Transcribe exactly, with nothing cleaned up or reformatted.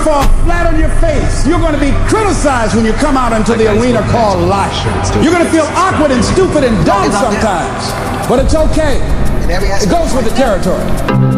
to fall flat on your face. You're going to be criticized when you come out into the arena called life. You're going to feel awkward and stupid and dumb sometimes, but it's okay. It goes with the territory.